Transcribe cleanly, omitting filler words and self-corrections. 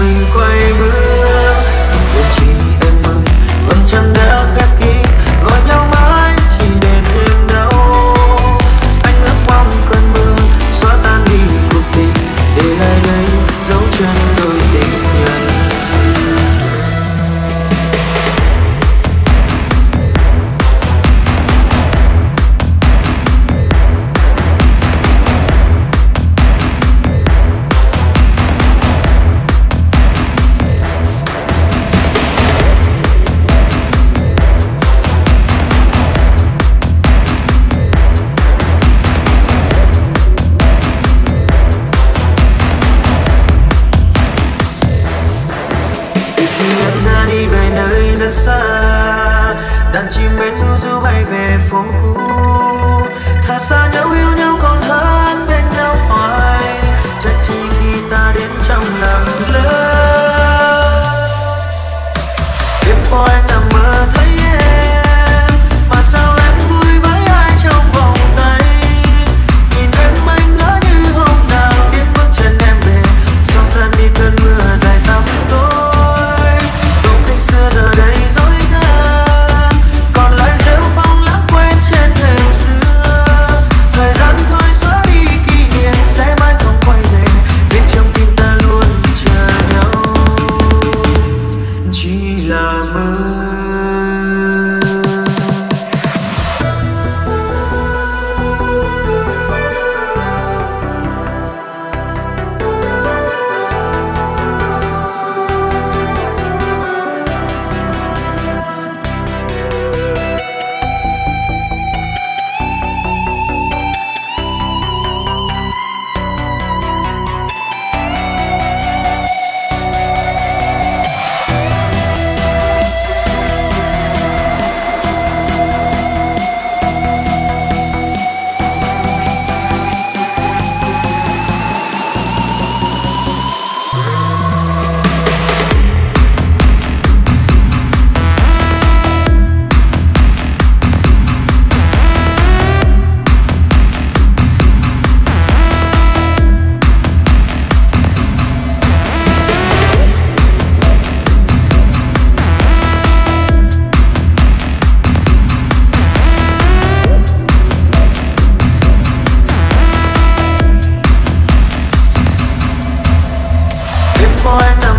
mình quay bước để chỉ em mừng vẫn chẳng đã khép kín, gọi nhau mãi chỉ để thêm đau. Anh ước mong cơn mưa xóa tan đi cuộc tình, để lại đây dấu chân đôi tình nhân. Đàn chim bay du du bay về phố cũ, thà xa nhau yêu nhau còn hơn bên nhau hoài. Chắc chỉ khi ta đến trong lòng lớn, đêm qua anh nằm mơ thấy em, mà sao em vui với ai trong vòng tay. Nhìn em anh ngỡ như hôm nào biết bước chân em về, song thân đi cơn mưa dài tắm tối. Không thích xưa giờ đây dối gian. Boy,